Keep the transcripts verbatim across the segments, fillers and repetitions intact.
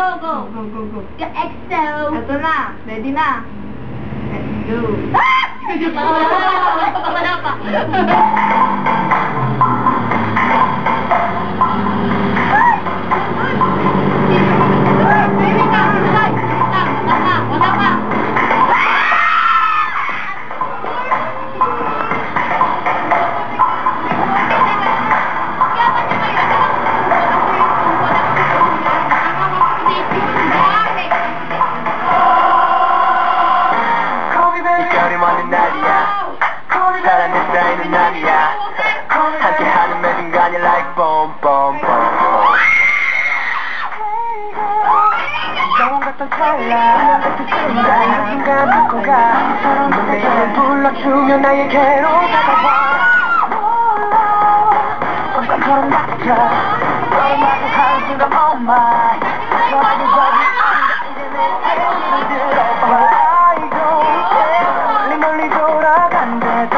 고고 고고고 엑소 여준아 레디나 렛츠고 아악! 잠깐만 잠깐만 불러주면 나에게로 다가와 꼼짝처럼 닥쳐 너를 마주 한 순간 oh my 너에게 저기 이제 내 세상을 들어봐 아이고 멀리 멀리 돌아간대도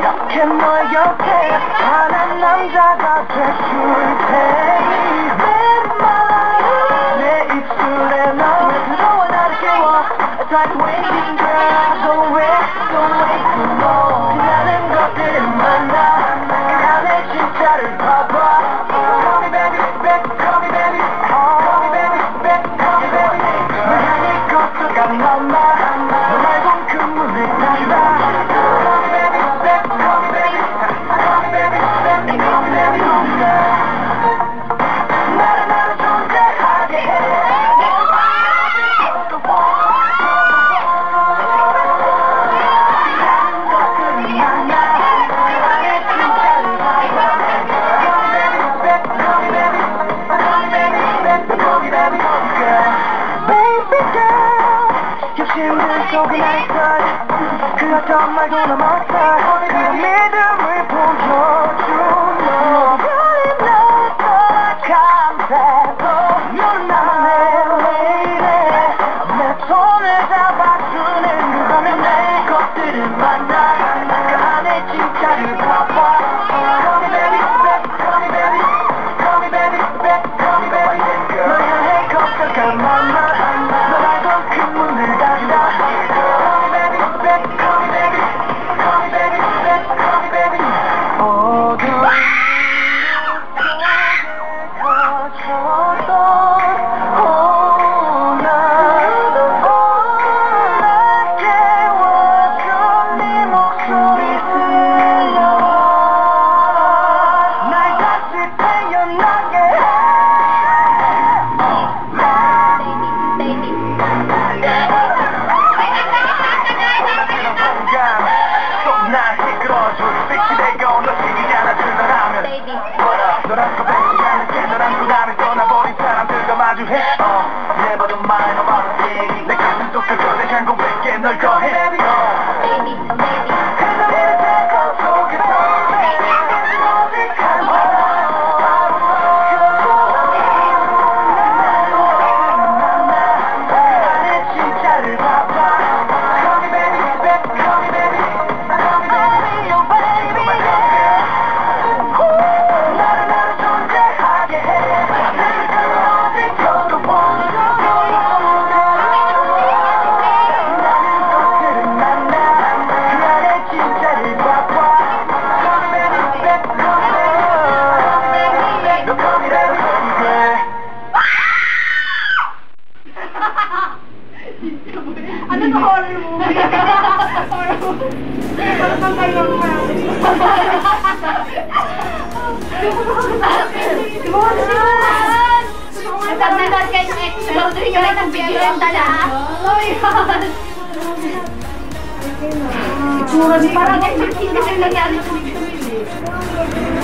이렇게 너의 곁에 가난 남자가 됐을 테니 내 입술에 너 들어와 나를 깨워 It's like waiting girl go away 그랬던 말도 넘었어 그 믿음을 보여준 너 별이 났어 감사해도 너는 나만의 레이네 내 손을 잡아주는 그거는 내 것들을 만나 그 안에 진짜를 봐봐 Call me baby, call me baby Call me baby, call me baby 너의 내 것을 감아놔 널 알고 그 문을 닫아 주얼이 빨아낸 그 기분이 아주 좋은 기분이지.